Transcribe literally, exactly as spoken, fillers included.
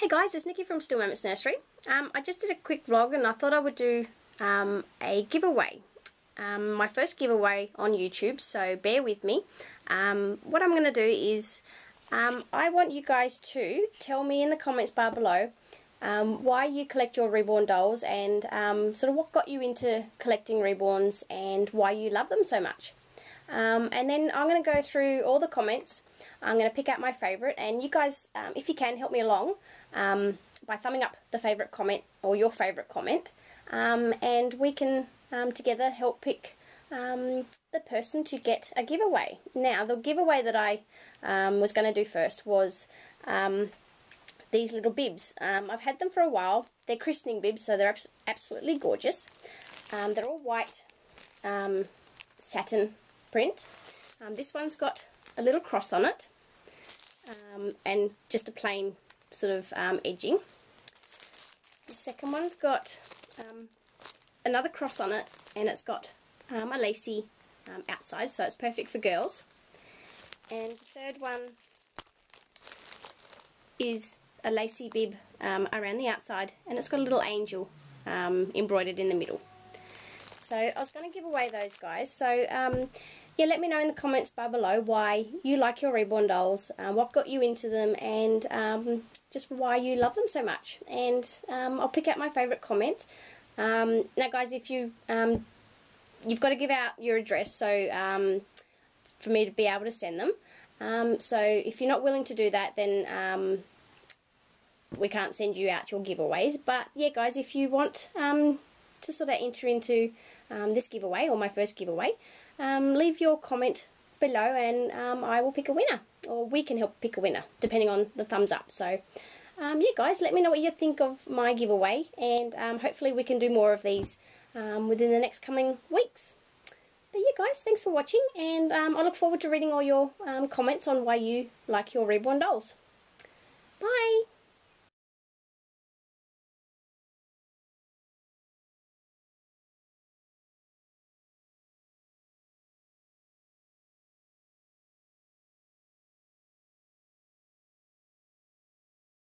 Hey guys, it's Nikki from Still Moments Nursery. Um, I just did a quick vlog and I thought I would do um, a giveaway. Um, my first giveaway on YouTube, so bear with me. Um, what I'm going to do is um, I want you guys to tell me in the comments bar below um, why you collect your reborn dolls and um, sort of what got you into collecting reborns and why you love them so much. Um, and then I'm going to go through all the comments. I'm going to pick out my favourite, and you guys, um, if you can, help me along um, by thumbing up the favourite comment or your favourite comment, um, and we can um, together help pick um, the person to get a giveaway. Now, the giveaway that I um, was going to do first was um, these little bibs. Um, I've had them for a while. They're christening bibs, so they're abs absolutely gorgeous. Um, they're all white um, satin print. Um, this one's got a little cross on it um, and just a plain sort of um, edging. The second one's got um, another cross on it, and it's got um, a lacy um, outside, so it's perfect for girls. And the third one is a lacy bib um, around the outside, and it's got a little angel um, embroidered in the middle. So I was going to give away those guys. So um, yeah, let me know in the comments bar below why you like your reborn dolls, uh, what got you into them, and um, just why you love them so much. And um, I'll pick out my favourite comment. Um, now, guys, if you um, you've got to give out your address, so um, for me to be able to send them. Um, so if you're not willing to do that, then um, we can't send you out your giveaways. But yeah, guys, if you want um, to sort of enter into Um, this giveaway, or my first giveaway, um, leave your comment below and um, I will pick a winner, or we can help pick a winner depending on the thumbs up. So um, yeah, guys, let me know what you think of my giveaway, and um, hopefully we can do more of these um, within the next coming weeks. But yeah, guys, thanks for watching, and um, I look forward to reading all your um, comments on why you like your reborn dolls.